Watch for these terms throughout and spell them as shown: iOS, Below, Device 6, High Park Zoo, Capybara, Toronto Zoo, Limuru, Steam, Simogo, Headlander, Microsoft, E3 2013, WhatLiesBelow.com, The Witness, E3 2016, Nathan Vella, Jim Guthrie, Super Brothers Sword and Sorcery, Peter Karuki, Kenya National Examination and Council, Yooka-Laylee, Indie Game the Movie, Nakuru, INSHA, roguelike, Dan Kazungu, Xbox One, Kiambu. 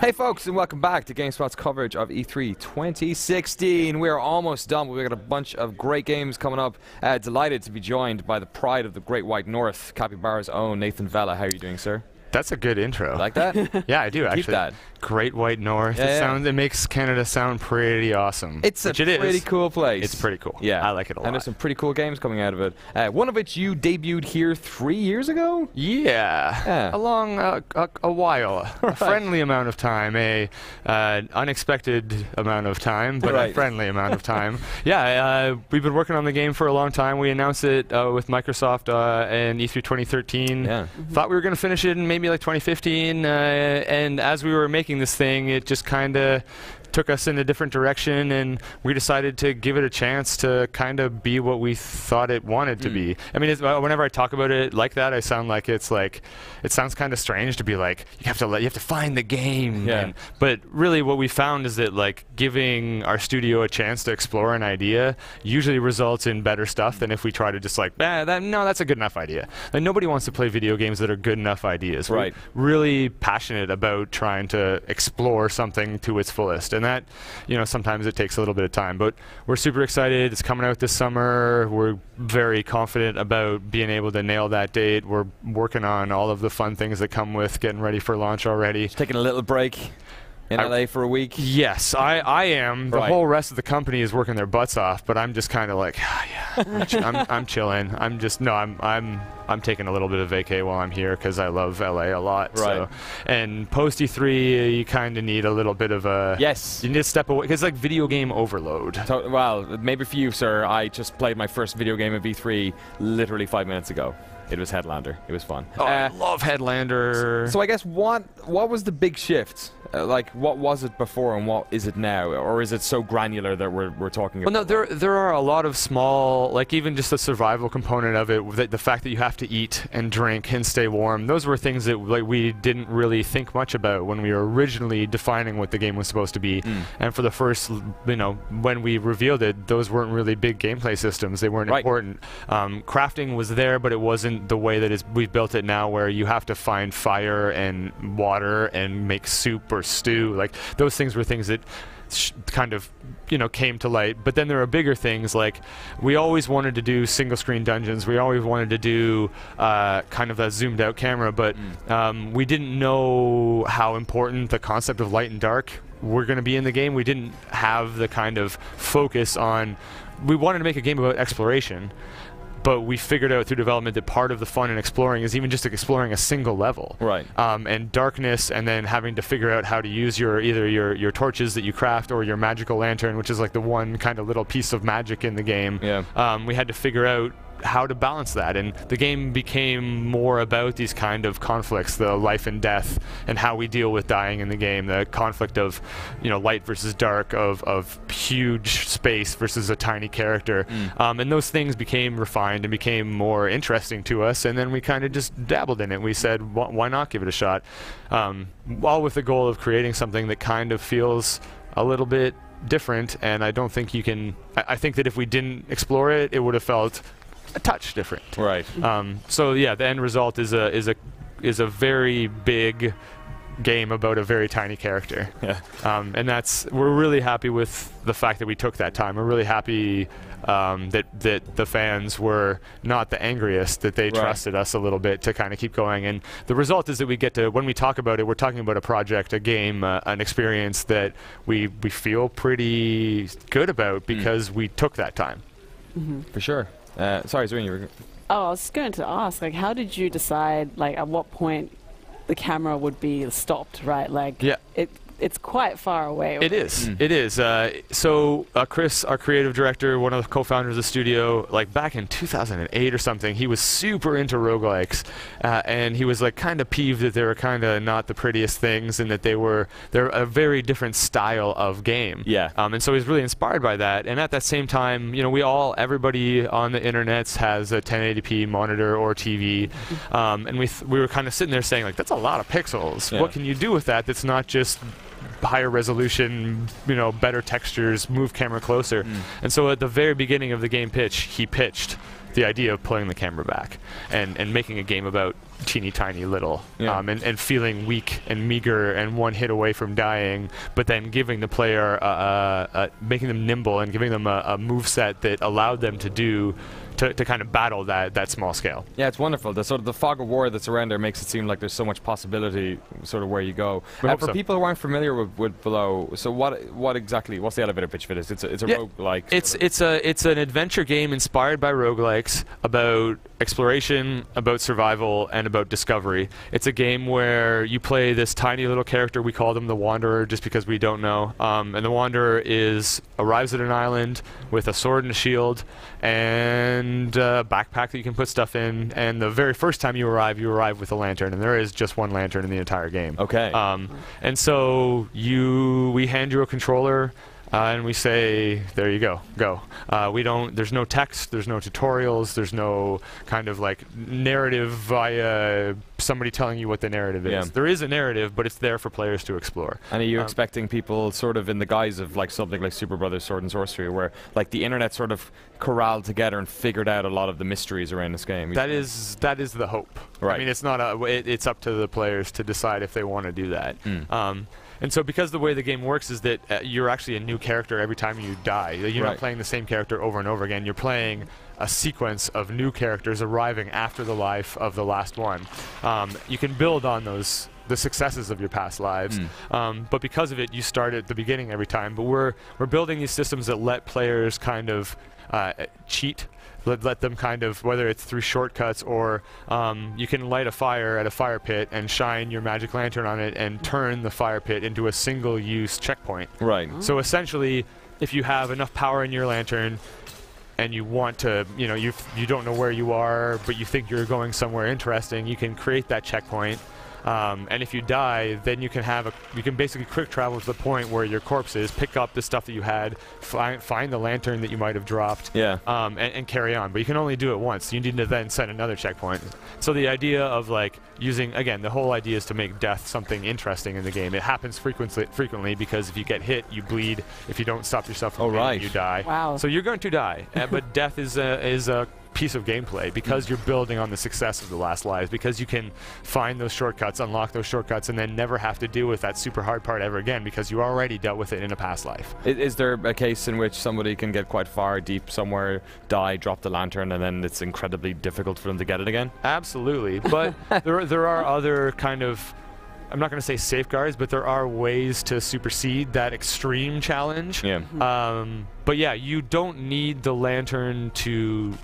Hey folks, and welcome back to GameSpot's coverage of E3 2016. We're almost done, but we've got a bunch of great games coming up. Delighted to be joined by the pride of the Great White North, Capybara's own Nathan Vella. How are you doing, sir? That's a good intro. You like that? Yeah, I do, actually. Keep that. Great White North. Yeah, it makes Canada sound pretty awesome. It's a pretty cool place. It's pretty cool. Yeah. I like it a lot. And there's some pretty cool games coming out of it. One of which you debuted here 3 years ago? Yeah. A while. Right. A friendly amount of time. An unexpected amount of time, but right. A friendly amount of time. Yeah, we've been working on the game for a long time. We announced it with Microsoft in E3 2013. Yeah. Thought we were going to finish it in maybe like 2015, and as we were making this thing, it just kind of took us in a different direction, and we decided to give it a chance to kind of be what we thought it wanted to be. I mean, whenever I talk about it like that, I sound like it sounds kind of strange to be like, you have to find the game. Yeah. But really what we found is that like giving our studio a chance to explore an idea usually results in better stuff than if we try to just like, no, that's a good enough idea. And nobody wants to play video games that are good enough ideas. Right. We're really passionate about trying to explore something to its fullest. And that, you know, sometimes it takes a little bit of time, but we're super excited. It's coming out this summer. We're very confident about being able to nail that date. We're working on all of the fun things that come with getting ready for launch already. Just taking a little break. In LA for a week? Yes, I am. The whole rest of the company is working their butts off, but I'm just kind of like, I'm chilling. I'm taking a little bit of vacay while I'm here because I love LA a lot. Right. So. And post E3, you kind of need a little bit of a... Yes. You need to step away because like video game overload. So, well, maybe for you, sir. I just played my first video game of E3 literally 5 minutes ago. It was Headlander. It was fun. Oh, I love Headlander. So I guess what was the big shift? Like, what was it before and what is it now? Or is it so granular that we're talking about? Well, no, there are a lot of small, like even just the survival component of it, the fact that you have to eat and drink and stay warm. Those were things that like we didn't really think much about when we were originally defining what the game was supposed to be. And for the first, you know, when we revealed it, those weren't really big gameplay systems. They weren't important. Crafting was there, but it wasn't the way that we've built it now, where you have to find fire and water and make soup or stew. Like those things were things that kind of, you know, came to light. But then there are bigger things, like we always wanted to do single screen dungeons. We always wanted to do kind of a zoomed out camera, but we didn't know how important the concept of light and dark were going to be in the game. We didn't have the kind of focus on, we wanted to make a game about exploration. But we figured out through development that part of the fun in exploring is even just exploring a single level. Right. And darkness, and then having to figure out how to use your either your torches that you craft or your magical lantern, which is like the one kind of little piece of magic in the game. Yeah. We had to figure out how to balance that, and the game became more about these kind of conflicts, the life and death and how we deal with dying in the game, the conflict of, you know, light versus dark, of huge space versus a tiny character. And those things became refined and became more interesting to us, and then we kind of just dabbled in it. We said, why not give it a shot? All with the goal of creating something that kind of feels a little bit different, and I don't think you can... I think that if we didn't explore it, it would have felt a touch different. Right. So yeah, the end result is a very big game about a very tiny character. Yeah. And we're really happy with the fact that we took that time. We're really happy that the fans were not the angriest, that they trusted us a little bit to kind of keep going. And the result is that we get to, when we talk about it, we're talking about a project, a game, an experience that we feel pretty good about because we took that time. For sure. Sorry, Zareen, you were... Oh, I was just going to ask, like, how did you decide, like, at what point the camera would be stopped, right? Like, yeah. It's quite far away. It is. It is. So Chris, our creative director, one of the co-founders of the studio, like back in 2008 or something, he was super into roguelikes, and he was like kind of peeved that they were kind of not the prettiest things, and that they're a very different style of game. Yeah. And so he's really inspired by that. And at that same time, you know, everybody on the internet has a 1080p monitor or TV, and we were kind of sitting there saying like, that's a lot of pixels. Yeah. What can you do with that? That's not just higher resolution, you know, better textures, move camera closer. And so at the very beginning of the game pitch, he pitched the idea of pulling the camera back and making a game about teeny tiny little and feeling weak and meager and one hit away from dying, but then giving the player making them nimble and giving them a moveset that allowed them to do to kind of battle that small scale. Yeah, it's wonderful. The sort of the fog of war that's around there makes it seem like there's so much possibility sort of where you go. For people who aren't familiar with Below, so what exactly, what's the elevator pitch for this? It's a roguelike. It's an adventure game inspired by roguelikes about exploration, about survival, and about discovery. It's a game where you play this tiny little character. We call them the Wanderer just because we don't know. And the Wanderer arrives at an island with a sword and a shield and a backpack that you can put stuff in. And the very first time you arrive with a lantern. And there is just one lantern in the entire game. Okay. And so we hand you a controller. And we say, there you go, go. There's no text, there's no tutorials, there's no kind of like narrative via somebody telling you what the narrative is. There is a narrative, but it's there for players to explore. And are you expecting people sort of in the guise of like something like Super Brothers Sword and Sorcery, where like the internet sort of corralled together and figured out a lot of the mysteries around this game? That is the hope. Right. I mean, it's not it's up to the players to decide if they want to do that. And so because the way the game works is that you're actually a new character every time you die. You're not playing the same character over and over again. You're playing a sequence of new characters arriving after the life of the last one. You can build on the successes of your past lives. But because of it, you start at the beginning every time. But we're building these systems that let players kind of cheat. Let them kind of, whether it's through shortcuts or you can light a fire at a fire pit and shine your magic lantern on it and turn the fire pit into a single-use checkpoint. Right. So essentially, if you have enough power in your lantern and you want to, you don't know where you are, but you think you're going somewhere interesting, you can create that checkpoint. And if you die, then you can basically quick travel to the point where your corpse is, pick up the stuff that you had, find the lantern that you might have dropped, and carry on. But you can only do it once. You need to then set another checkpoint. So the idea of like using, again, the whole idea is to make death something interesting in the game. It happens frequently because if you get hit, you bleed. If you don't stop yourself from bleeding, you die. Wow. So you're going to die. But death is a piece of gameplay because you're building on the success of the last lives, because you can find those shortcuts, unlock those shortcuts, and then never have to deal with that super hard part ever again because you already dealt with it in a past life. Is there a case in which somebody can get quite far deep somewhere, die, drop the lantern, and then it's incredibly difficult for them to get it again? Absolutely, but there are other kind of, I'm not going to say safeguards, but there are ways to supersede that extreme challenge. But yeah, you don't need the lantern to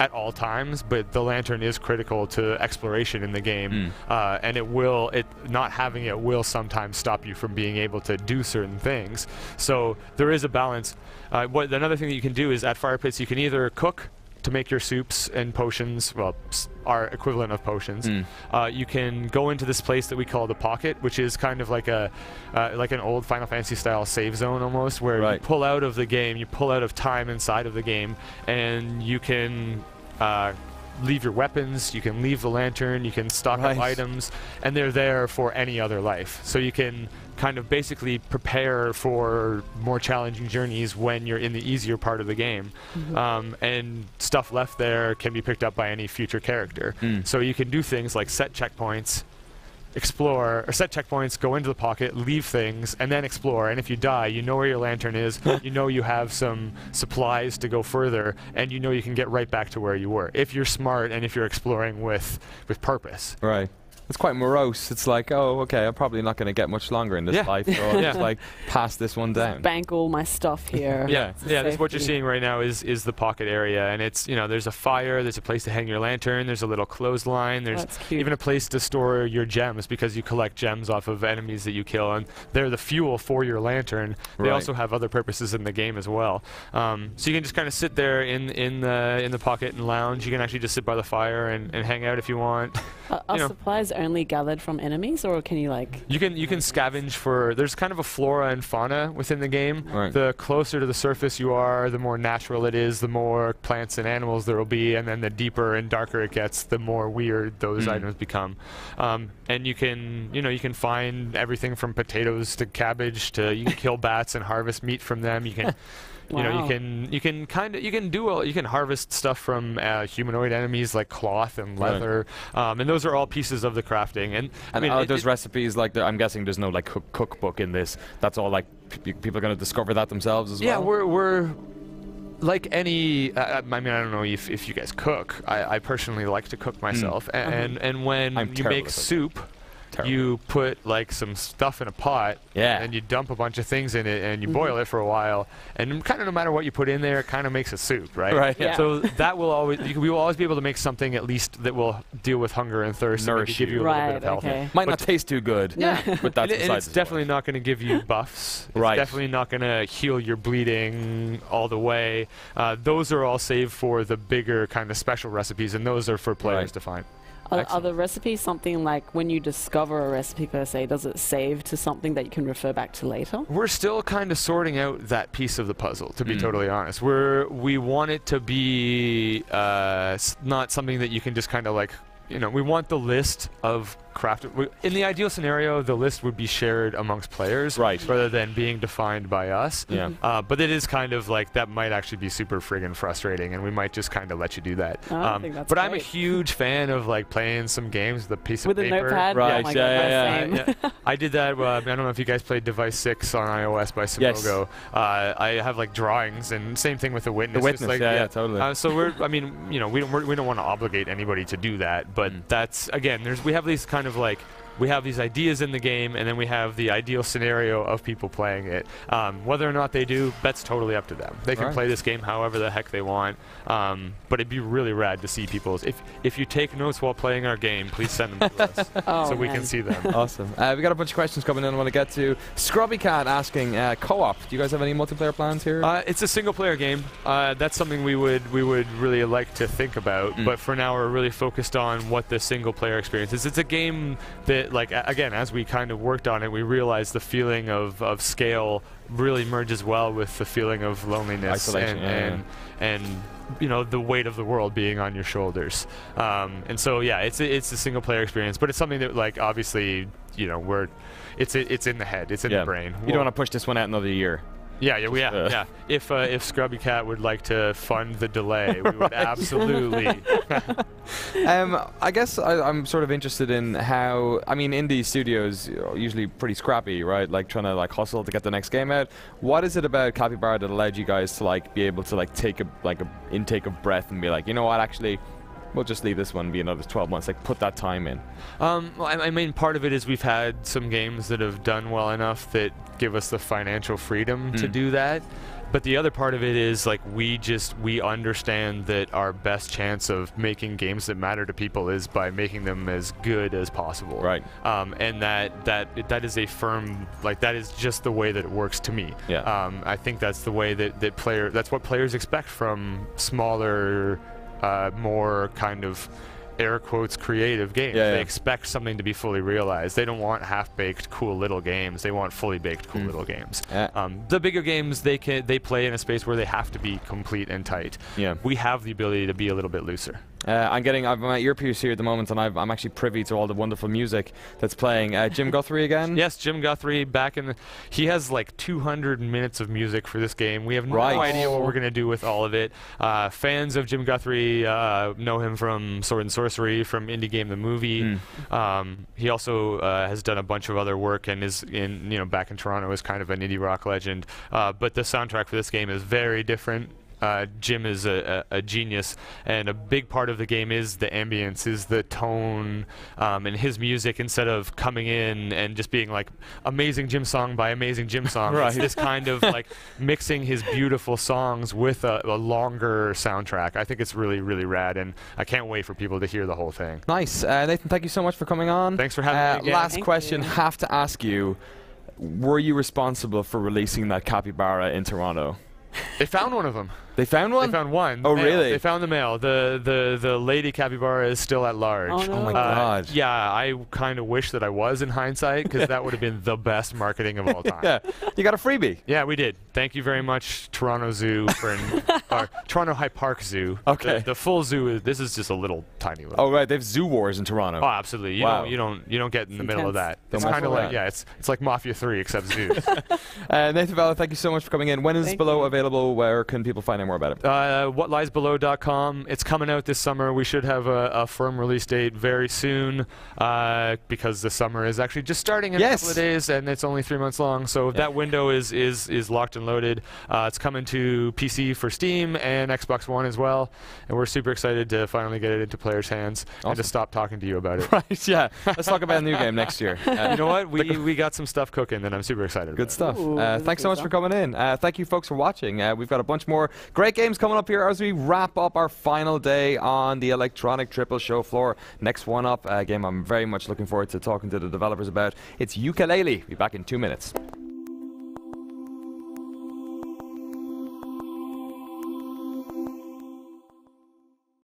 at all times, but the lantern is critical to exploration in the game, and not having it will sometimes stop you from being able to do certain things. So there is a balance. Another thing that you can do is at fire pits you can either cook to make your soups and potions, well, our equivalent of potions. You can go into this place that we call the pocket, which is kind of like an old Final Fantasy style save zone almost, where you pull out of the game, you pull out of time inside of the game, and you can leave your weapons, you can leave the lantern, you can stock up items, and they're there for any other life. So you can kind of basically prepare for more challenging journeys when you're in the easier part of the game. And stuff left there can be picked up by any future character. So you can do things like set checkpoints, explore, or set checkpoints, go into the pocket, leave things, and then explore. And if you die, you know where your lantern is, you know you have some supplies to go further, and you know you can get right back to where you were, if you're smart and if you're exploring with purpose. Right. It's quite morose. It's like, oh, okay, I'm probably not going to get much longer in this life, so I'll just like pass this one down. Just bank all my stuff here. That's what you're seeing right now is the pocket area, and it's there's a fire, there's a place to hang your lantern, there's a little clothesline, there's even a place to store your gems because you collect gems off of enemies that you kill, and they're the fuel for your lantern. They also have other purposes in the game as well. So you can just kind of sit there in the pocket and lounge. You can actually just sit by the fire and hang out if you want. Our supplies only gathered from enemies, or can you like... You can scavenge for... There's kind of a flora and fauna within the game. The closer to the surface you are, the more natural it is, the more plants and animals there will be, and then the deeper and darker it gets, the more weird those items become. And you can find everything from potatoes to cabbage to... You can kill bats and harvest meat from them. You can... Wow. You know, you can harvest stuff from humanoid enemies like cloth and leather, right. And those are all pieces of the crafting. And I mean, those recipes, like I'm guessing there's no like cookbook in this. That's all like people are going to discover that themselves as well. Yeah, we're like any, I mean, I don't know if you guys cook. I personally like to cook myself, and when you make soup. You put like some stuff in a pot, yeah, and you dump a bunch of things in it, and you boil it for a while, and kind of no matter what you put in there, it kind of makes a soup, right? Right. Yeah. So that will always, we will always be able to make something at least that will deal with hunger and thirst, nourish and give you a little bit of health. Okay. Might not taste too good, yeah, but that's and it's definitely not going to give you buffs. It's right. Definitely not going to heal your bleeding all the way. Those are all saved for the bigger kind of special recipes, and those are for players to find. Are the recipes something like when you discover a recipe per se, does it save to something that you can refer back to later? We're still kind of sorting out that piece of the puzzle, to be totally honest. We want it to be not something that you can just kind of like, you know, we want the list of crafted. In the ideal scenario, the list would be shared amongst players, right, rather than being defined by us. Yeah. But it is kind of like that might actually be super friggin' frustrating, and we might just kind of let you do that. Oh, I think that's but great. I'm a huge fan of like playing some games with a piece of paper. With a notepad, right? Yeah, yeah. I did that. I don't know if you guys played Device 6 on iOS by Simogo. Yes. I have like drawings, and same thing with The Witness. The Witness, just, like, yeah, totally. So I mean, you know, we don't want to obligate anybody to do that, but that's again, we have these kind of like, we have these ideas in the game, and then we have the ideal scenario of people playing it. Whether or not they do, that's totally up to them. They can play this game however the heck they want, but it'd be really rad to see people's. If you take notes while playing our game, please send them to us so we can see them. Awesome. We got a bunch of questions coming in I want to get to. Scrubby Cat asking, co-op, do you guys have any multiplayer plans here? It's a single-player game. That's something we would really like to think about, but for now we're really focused on what the single-player experience is. It's a game that, like, again, as we kind of worked on it, we realized the feeling of scale really merges well with the feeling of loneliness, isolation, and you know, the weight of the world being on your shoulders. And so, yeah, it's a single player experience, but it's something that, like, obviously, you know, it's in the head, it's in the brain. You don't want to push this one out another year. Yeah. If Scrubby Cat would like to fund the delay, we would absolutely. I guess I'm sort of interested in how, I mean, indie studios are usually pretty scrappy, right? Like trying to like hustle to get the next game out. What is it about Capybara that allowed you guys to like be able to like take a like an intake of breath and be like, you know what, actually, we'll just leave this one and be another 12 months. Like, put that time in. Well, I mean, part of it is we've had some games that have done well enough that give us the financial freedom to do that. But the other part of it is, like, we understand that our best chance of making games that matter to people is by making them as good as possible. Right. And that is a firm, like, that is just the way that it works to me. Yeah. I think that's the way that's what players expect from smaller, more kind of air quotes creative games. Yeah, they expect something to be fully realized. They don't want half-baked cool little games. They want fully baked cool little games. The bigger games, they play in a space where they have to be complete and tight. Yeah. We have the ability to be a little bit looser. I've my earpiece here at the moment, and I'm actually privy to all the wonderful music that's playing. Jim Guthrie again? Yes, Jim Guthrie back in the... He has like 200 minutes of music for this game. We have no idea what we're going to do with all of it. Fans of Jim Guthrie know him from Sword and Sorcery, from Indie Game the Movie. He also has done a bunch of other work and is in, you know, back in Toronto is kind of an indie rock legend. But the soundtrack for this game is very different. Jim is a genius, and a big part of the game is the ambience, is the tone, and his music, instead of coming in and just being like, amazing Jim song by amazing Jim song, it's this kind of like mixing his beautiful songs with a longer soundtrack. I think it's really, really rad, and I can't wait for people to hear the whole thing. Nice. Nathan, thank you so much for coming on. Thanks for having me again. Last question, have to ask you, were you responsible for releasing that Capybara in Toronto? They found one of them. They found one? They found one. Oh, really? They found the male. The lady capybara is still at large. Oh, no. Oh my God. Yeah, I kind of wish that I was in hindsight, because that would have been the best marketing of all time. Yeah. You got a freebie. Yeah, we did. Thank you very much, Toronto Zoo, for Toronto High Park Zoo. Okay. The full zoo, this is just a little tiny little. Oh, right. They have zoo wars in Toronto. Oh, absolutely. You, wow. you don't get in the middle of that. It's kind of like, yeah, it's like Mafia 3, except zoos. Nathan Vella, thank you so much for coming in. When is Below available? Where can people find it? More about it. WhatLiesBelow.com. It's coming out this summer. We should have a firm release date very soon, because the summer is actually just starting in a couple of days, and it's only 3 months long. So that window is locked and loaded. It's coming to PC for Steam and Xbox One as well, and we're super excited to finally get it into players' hands and to stop talking to you about it. Right? Yeah. Let's talk about a new game next year. You know what? We got some stuff cooking that I'm super excited about. Good stuff. Thanks so much for coming in. Thank you, folks, for watching. We've got a bunch more great games coming up here as we wrap up our final day on the Electronic Triple show floor. Next one up, a game I'm very much looking forward to talking to the developers about. It's Yooka-Laylee. Be back in 2 minutes.